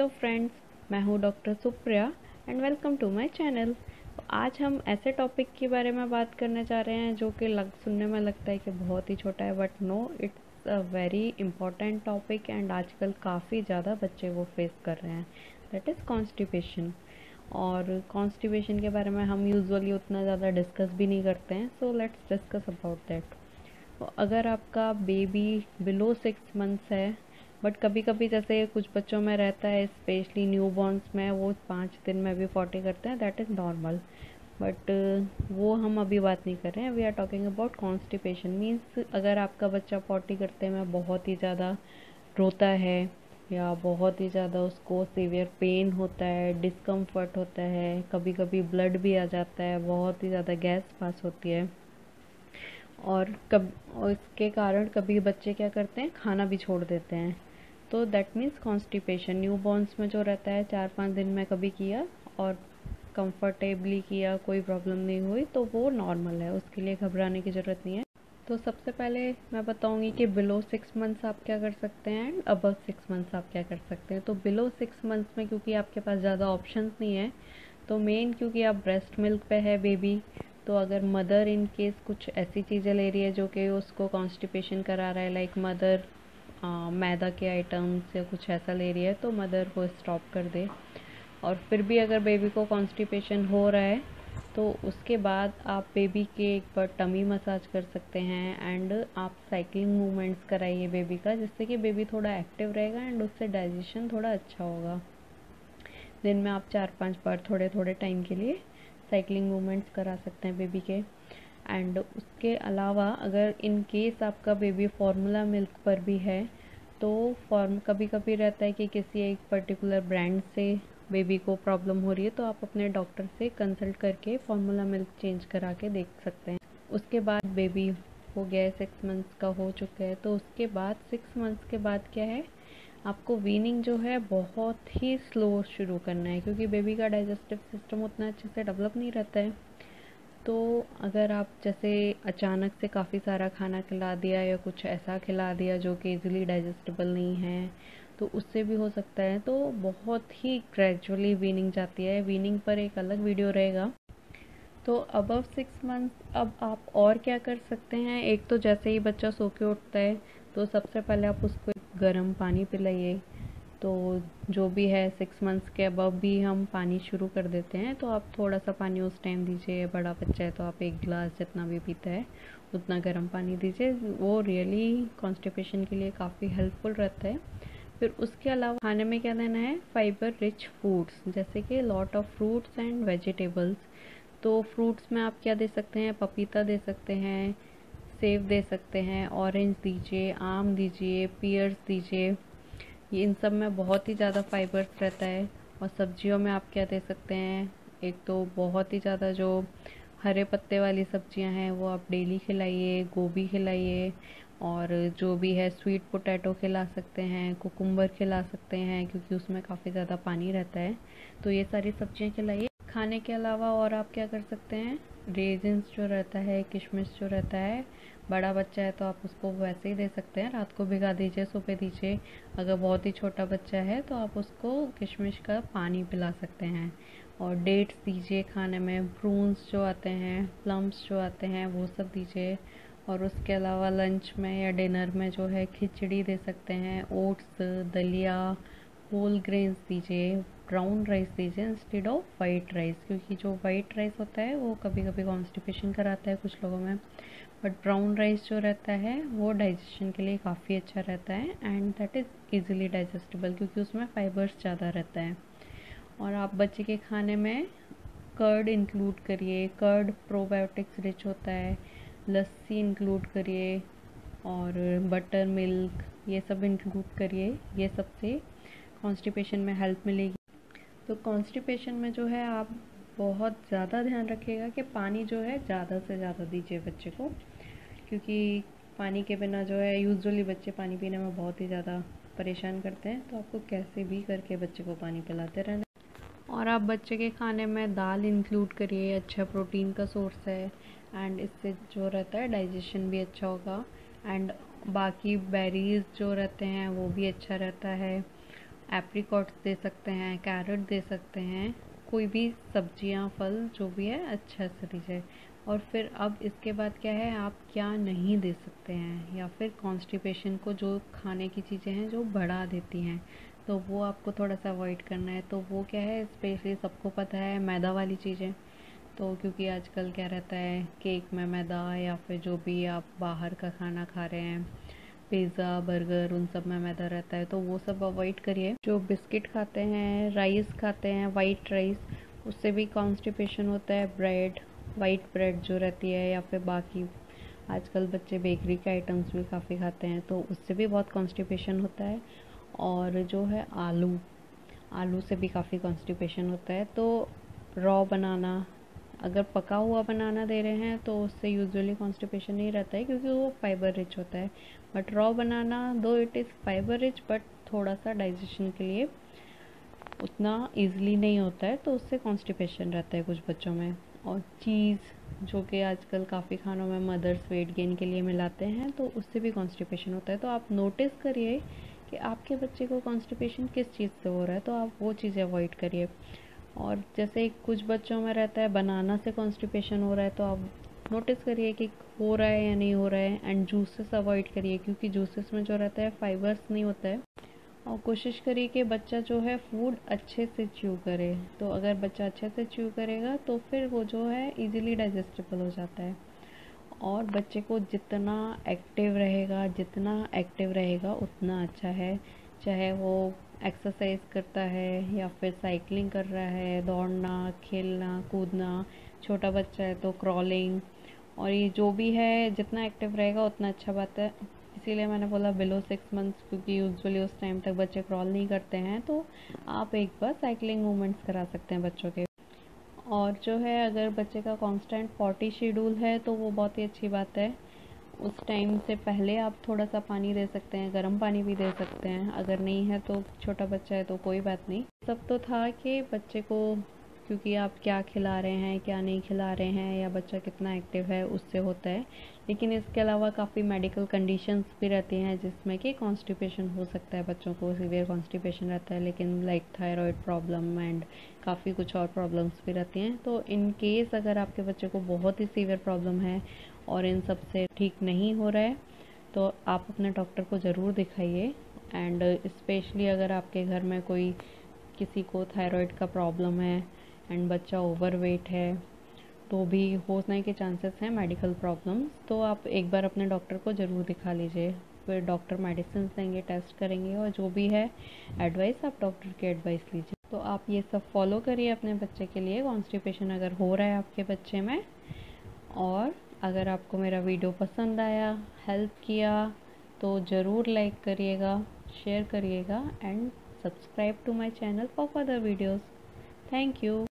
Hello friends, मैं हूँ doctor Supriya and welcome to my channel. आज हम ऐसे टॉपिक के बारे में बात करने जा रहे हैं जो कि सुनने में लगता है कि बहुत ही छोटा है, but no, it's a very important topic and आजकल काफ़ी ज़्यादा बच्चे वो फेस कर रहे हैं, दैट इज़ कॉन्स्टिपेशन। और कॉन्स्टिपेशन के बारे में हम यूजुअली उतना ज़्यादा डिस्कस भी नहीं करते हैं, so let's discuss about that. तो अगर आपका बेबी बिलो 6 मंथ्स है, बट कभी कभी जैसे कुछ बच्चों में रहता है, स्पेशली न्यूबॉर्न्स में, वो 5 दिन में भी 40 करते हैं, दैट इज़ नॉर्मल। बट वो हम अभी बात नहीं कर रहे हैं, we are talking about constipation. Means अगर आपका बच्चा 40 करते में बहुत ही ज़्यादा रोता है या बहुत ही ज़्यादा उसको सीवियर पेन होता है, डिस्कम्फर्ट होता है, कभी कभी ब्लड भी आ जाता है, बहुत ही ज़्यादा गैस पास होती है, और इसके कारण कभी बच्चे क्या करते हैं, खाना भी छोड़ देते हैं, तो दैट मीन्स कॉन्स्टिपेशन। न्यूबॉर्न्स में जो रहता है 4-5 दिन में कभी किया और कंफर्टेबली किया, कोई प्रॉब्लम नहीं हुई, तो वो नॉर्मल है, उसके लिए घबराने की ज़रूरत नहीं है। तो सबसे पहले मैं बताऊंगी कि बिलो 6 मंथ्स आप क्या कर सकते हैं एंड अबव 6 मंथ्स आप क्या कर सकते हैं। तो बिलो 6 मंथ्स में क्योंकि आपके पास ज़्यादा ऑप्शंस नहीं है, तो मेन क्योंकि आप ब्रेस्ट मिल्क पे है बेबी, तो अगर मदर इन केस कुछ ऐसी चीज़ें ले रही है जो कि उसको कॉन्स्टिपेशन करा रहा है, लाइक मदर मैदा के आइटम्स या कुछ ऐसा ले रही है, तो मदर को स्टॉप कर दे। और फिर भी अगर बेबी को कॉन्स्टिपेशन हो रहा है तो उसके बाद आप बेबी के एक बार टमी मसाज कर सकते हैं एंड आप साइकिलिंग मूवमेंट्स कराइए बेबी का, जिससे कि बेबी थोड़ा एक्टिव रहेगा एंड उससे डाइजेशन थोड़ा अच्छा होगा। दिन में आप 4-5 बार थोड़े थोड़े टाइम के लिए साइकिलिंग मूवमेंट्स करा सकते हैं बेबी के। एंड उसके अलावा अगर इन केस आपका बेबी फार्मूला मिल्क पर भी है, तो कभी कभी रहता है कि किसी एक पर्टिकुलर ब्रांड से बेबी को प्रॉब्लम हो रही है, तो आप अपने डॉक्टर से कंसल्ट करके फार्मूला मिल्क चेंज करा के देख सकते हैं। उसके बाद बेबी हो गया है 6 मंथ्स का हो चुका है, तो उसके बाद 6 मंथ्स के बाद क्या है, आपको वीनिंग जो है बहुत ही स्लो शुरू करना है, क्योंकि बेबी का डाइजेस्टिव सिस्टम उतना अच्छे से डेवलप नहीं रहता है। तो अगर आप जैसे अचानक से काफ़ी सारा खाना खिला दिया या कुछ ऐसा खिला दिया जो कि इजीली डाइजेस्टेबल नहीं है, तो उससे भी हो सकता है। तो बहुत ही ग्रेजुअली वीनिंग जाती है, वीनिंग पर एक अलग वीडियो रहेगा। तो अबव 6 मंथ्स अब आप और क्या कर सकते हैं, एक तो जैसे ही बच्चा सो के उठता है तो सबसे पहले आप उसको गर्म पानी पिलाइए, तो जो भी है 6 मंथ्स के अबव भी हम पानी शुरू कर देते हैं, तो आप थोड़ा सा पानी उस टाइम दीजिए। बड़ा बच्चा है तो आप 1 ग्लास जितना भी पीता है उतना गर्म पानी दीजिए, वो रियली कॉन्स्टिपेशन के लिए काफ़ी हेल्पफुल रहता है। फिर उसके अलावा खाने में क्या देना है, फाइबर रिच फूड्स, जैसे कि lot of fruits and vegetables. तो फ्रूट्स में आप क्या दे सकते हैं, पपीता दे सकते हैं, सेब दे सकते हैं, ऑरेंज दीजिए, आम दीजिए, पियर्स दीजिए, ये इन सब में बहुत ही ज़्यादा फाइबर्स रहता है। और सब्जियों में आप क्या दे सकते हैं, एक तो बहुत ही ज़्यादा जो हरे पत्ते वाली सब्जियां हैं वो आप डेली खिलाइए, गोभी खिलाइए, और जो भी है स्वीट पोटैटो खिला सकते हैं, कुकुम्बर खिला सकते हैं, क्योंकि उसमें काफ़ी ज़्यादा पानी रहता है, तो ये सारी सब्जियां खिलाइए। खाने के अलावा और आप क्या कर सकते हैं, रेजिन्स जो रहता है, किशमिश जो रहता है, बड़ा बच्चा है तो आप उसको वैसे ही दे सकते हैं, रात को भिगा दीजिए, सुबह दीजिए। अगर बहुत ही छोटा बच्चा है तो आप उसको किशमिश का पानी पिला सकते हैं। और डेट्स दीजिए खाने में, प्रून्स जो आते हैं, प्लम्स जो आते हैं, वो सब दीजिए। और उसके अलावा लंच में या डिनर में जो है खिचड़ी दे सकते हैं, ओट्स, दलिया, होल ग्रेन्स दीजिए, ब्राउन राइस दीजिए इंस्टेड ऑफ वाइट राइस, क्योंकि जो वाइट राइस होता है वो कभी कभी कॉन्स्टिपेशन कराता है कुछ लोगों में, बट ब्राउन राइस जो रहता है वो डाइजेशन के लिए काफ़ी अच्छा रहता है and that is easily digestible, क्योंकि उसमें फाइबर्स ज़्यादा रहता है। और आप बच्चे के खाने में कर्ड इंक्लूड करिए, कर्ड प्रोबायोटिक्स रिच होता है, लस्सी इंक्लूड करिए और बटर मिल्क, ये सब इंक्लूड करिए, ये सबसे कॉन्स्टिपेशन में हेल्प मिलेगी। तो कॉन्स्टिपेशन में जो है आप बहुत ज़्यादा ध्यान रखिएगा कि पानी जो है ज़्यादा से ज़्यादा दीजिए बच्चे को, क्योंकि पानी के बिना जो है यूजुअली बच्चे पानी पीने में बहुत ही ज़्यादा परेशान करते हैं, तो आपको कैसे भी करके बच्चे को पानी पिलाते रहना। और आप बच्चे के खाने में दाल इंक्लूड करिए, अच्छा प्रोटीन का सोर्स है एंड इससे जो रहता है डाइजेशन भी अच्छा होगा। एंड बाकी बेरीज जो रहते हैं वो भी अच्छा रहता है। एप्रिकॉट दे सकते हैं, कैरेट दे सकते हैं, कोई भी सब्जियां फल जो भी है अच्छा से दीजिए। और फिर अब इसके बाद क्या है, आप क्या नहीं दे सकते हैं, या फिर कॉन्स्टिपेशन को जो खाने की चीज़ें हैं जो बढ़ा देती हैं तो वो आपको थोड़ा सा अवॉइड करना है। तो वो क्या है, स्पेशली सबको पता है मैदा वाली चीज़ें, तो क्योंकि आजकल क्या रहता है केक में मैदा, या फिर जो भी आप बाहर का खाना खा रहे हैं पिज़्ज़ा बर्गर उन सब में मैदा रहता है, तो वो सब अवॉइड करिए। जो बिस्किट खाते हैं, राइस खाते हैं, वाइट राइस, उससे भी कॉन्स्टिपेशन होता है। ब्रेड, वाइट ब्रेड जो रहती है, या फिर बाकी आजकल बच्चे बेकरी के आइटम्स भी काफ़ी खाते हैं, तो उससे भी बहुत कॉन्स्टिपेशन होता है। और जो है आलू, आलू से भी काफ़ी कॉन्स्टिपेशन होता है। तो रॉ बनाना, अगर पका हुआ बनाना दे रहे हैं तो उससे यूजुअली कॉन्स्टिपेशन नहीं रहता है क्योंकि वो फाइबर रिच होता है। बट रॉ बनाना, दो it is fibre rich but थोड़ा सा डाइजेशन के लिए उतना ईजिली नहीं होता है, तो उससे कॉन्स्टिपेशन रहता है कुछ बच्चों में। और चीज़ जो कि आजकल काफ़ी खानों में मदर्स वेट गेन के लिए मिलाते हैं, तो उससे भी कॉन्स्टिपेशन होता है। तो आप नोटिस करिए कि आपके बच्चे को कॉन्स्टिपेशन किस चीज़ से हो रहा है, तो आप वो चीज़ें अवॉइड करिए। और जैसे कुछ बच्चों में रहता है बनाना से कॉन्स्टिपेशन हो रहा है, तो आप नोटिस करिए कि हो रहा है या नहीं हो रहा है। एंड जूसेस अवॉइड करिए क्योंकि जूसेस में जो रहता है फाइबर्स नहीं होता है। और कोशिश करिए कि बच्चा जो है फूड अच्छे से च्यू करे, तो अगर बच्चा अच्छे से च्यू करेगा तो फिर वो जो है इजीली डाइजेस्टेबल हो जाता है। और बच्चे को जितना एक्टिव रहेगा उतना अच्छा है, चाहे वो एक्सरसाइज करता है या फिर साइकिलिंग कर रहा है, दौड़ना, खेलना, कूदना, छोटा बच्चा है तो क्रॉलिंग, और ये जो भी है जितना एक्टिव रहेगा उतना अच्छा बात है। इसीलिए मैंने बोला बिलो 6 मंथ्स, क्योंकि यूजुअली उस टाइम तक बच्चे क्रॉल नहीं करते हैं, तो आप एक बार साइकिलिंग मूवमेंट्स करा सकते हैं बच्चों के। और जो है अगर बच्चे का कॉन्स्टेंट 40 शेड्यूल है तो वो बहुत ही अच्छी बात है। उस टाइम से पहले आप थोड़ा सा पानी दे सकते हैं, गर्म पानी भी दे सकते हैं, अगर नहीं है तो छोटा बच्चा है तो कोई बात नहीं। सब तो था कि बच्चे को, क्योंकि आप क्या खिला रहे हैं क्या नहीं खिला रहे हैं या बच्चा कितना एक्टिव है उससे होता है, लेकिन इसके अलावा काफ़ी मेडिकल कंडीशंस भी रहती हैं जिसमें कि कॉन्स्टिपेशन हो सकता है, बच्चों को सीवियर कॉन्स्टिपेशन रहता है, लेकिन लाइक थायराइड प्रॉब्लम एंड काफ़ी कुछ और प्रॉब्लम्स भी रहती हैं। तो इन केस अगर आपके बच्चे को बहुत ही सीवियर प्रॉब्लम है और इन सब से ठीक नहीं हो रहा है तो आप अपने डॉक्टर को ज़रूर दिखाइए। एंड स्पेशली अगर आपके घर में कोई किसी को थायराइड का प्रॉब्लम है एंड बच्चा ओवरवेट है तो भी होने के चांसेस हैं मेडिकल प्रॉब्लम्स, तो आप एक बार अपने डॉक्टर को ज़रूर दिखा लीजिए। फिर डॉक्टर मेडिसिन देंगे, टेस्ट करेंगे, और जो भी है एडवाइस आप डॉक्टर की एडवाइस लीजिए। तो आप ये सब फॉलो करिए अपने बच्चे के लिए, कॉन्स्टिपेशन अगर हो रहा है आपके बच्चे में। और अगर आपको मेरा वीडियो पसंद आया, हेल्प किया, तो ज़रूर लाइक करिएगा, शेयर करिएगा and subscribe to my channel for further videos. Thank you.